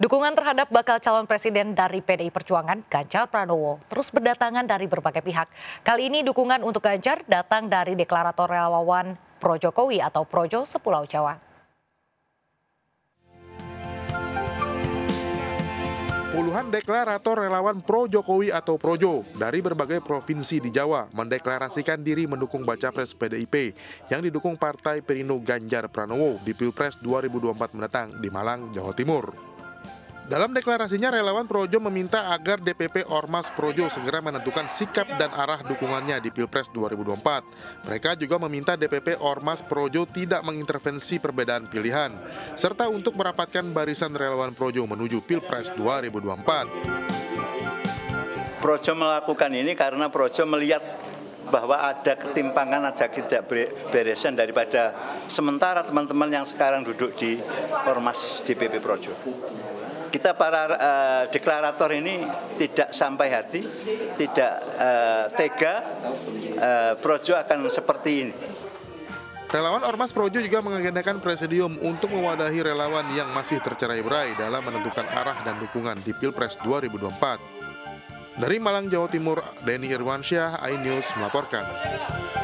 Dukungan terhadap bakal calon presiden dari PDI Perjuangan, Ganjar Pranowo, terus berdatangan dari berbagai pihak. Kali ini dukungan untuk Ganjar datang dari deklarator relawan Projokowi atau Projo Sepulau Jawa. Puluhan deklarator relawan Projokowi atau Projo dari berbagai provinsi di Jawa mendeklarasikan diri mendukung Bacapres PDIP yang didukung Partai Perindo Ganjar Pranowo di Pilpres 2024 mendatang di Malang, Jawa Timur. Dalam deklarasinya, relawan Projo meminta agar DPP Ormas Projo segera menentukan sikap dan arah dukungannya di Pilpres 2024. Mereka juga meminta DPP Ormas Projo tidak mengintervensi perbedaan pilihan, serta untuk merapatkan barisan relawan Projo menuju Pilpres 2024. Projo melakukan ini karena Projo melihat bahwa ada ketimpangan, ada ketidakberesan daripada sementara teman-teman yang sekarang duduk di Ormas DPP Projo. Kita para deklarator ini tidak sampai hati, tidak tega, Projo akan seperti ini. Relawan Ormas Projo juga mengagendakan presidium untuk mewadahi relawan yang masih tercerai-berai dalam menentukan arah dan dukungan di Pilpres 2024. Dari Malang, Jawa Timur, Denny Irwansyah, iNews melaporkan.